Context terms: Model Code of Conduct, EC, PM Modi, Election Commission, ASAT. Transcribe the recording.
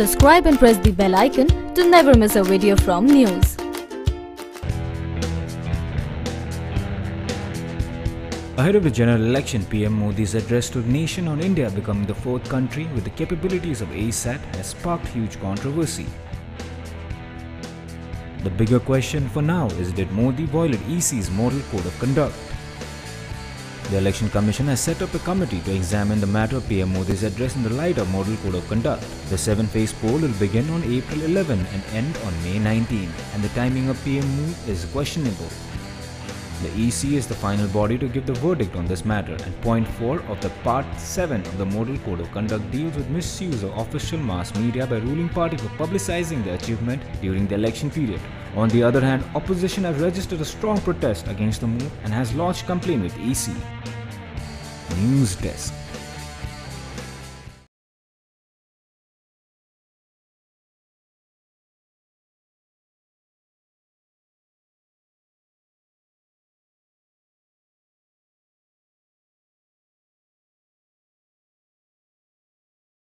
subscribe and press the bell icon to never miss a video from news. Ahead of the general election, PM Modi's address to the nation on India becoming the fourth country with the capabilities of ASAT has sparked huge controversy. The bigger question for now is, did Modi violate EC's Model Code of Conduct? The Election Commission has set up a committee to examine the matter of PM Modi's address in the light of Model Code of Conduct. The 7-phase poll will begin on April 11 and end on May 19, and the timing of PM Modi is questionable. The EC is the final body to give the verdict on this matter, and point 4 of the part 7 of the Model Code of Conduct deals with misuse of official mass media by ruling party for publicizing their achievement during the election period. On the other hand, opposition has registered a strong protest against the move and has lodged complaint with EC. News Desk.